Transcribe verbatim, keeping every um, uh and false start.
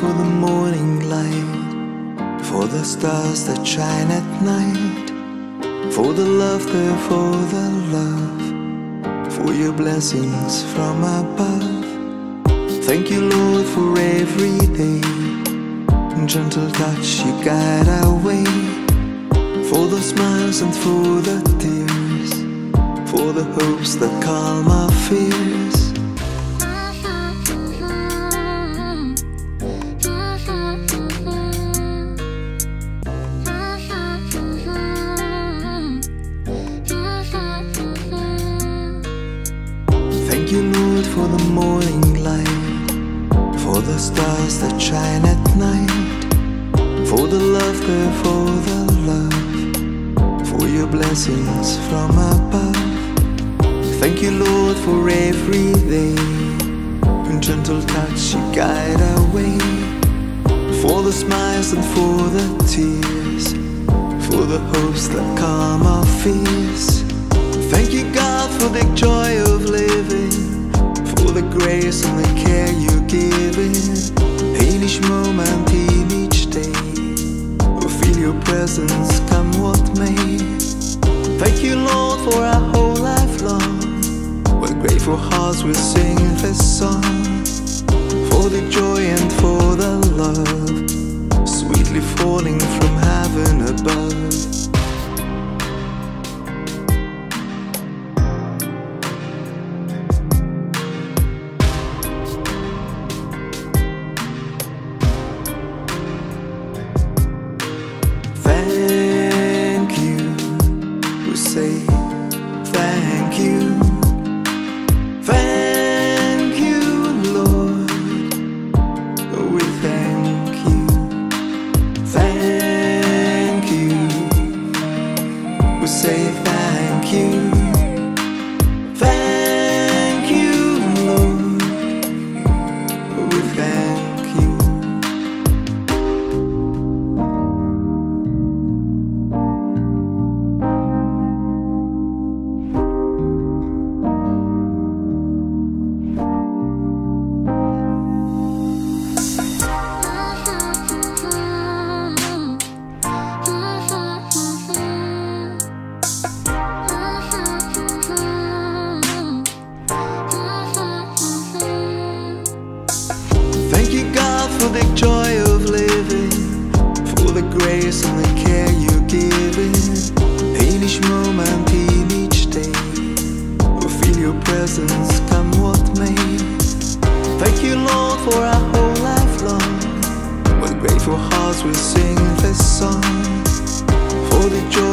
for the morning light, for the stars that shine at night, for the laughter, for the love, for your blessings from above. Thank you, Lord, for every day, gentle touch you guide our way, for the smiles and for the tears, for the hopes that calm our fears. Thank you, Lord, for the morning light, for the stars that shine at night, for the laughter, for the love, for your blessings from above. Thank you, Lord, for every day, gentle touch you guide our way, for the smiles and for the tears, for the hopes that calm our fears. Thank you, God, for the joy of living, for the grace and the care you give in. In each moment, in each day, we feel your presence come what may. Thank you, Lord, for our whole life long. With grateful hearts we sing this song, for the joy and for the love, sweetly falling from heaven above. Thank you, we say thank you. Thank you, Lord, we thank you. Thank you, we say thank you. Thank you, Lord, we thank you. For the joy of living, for the grace and the care you give in. In each moment, in each day, we feel your presence come what may. Thank you, Lord, for our whole life long. With grateful hearts we sing this song, for the joy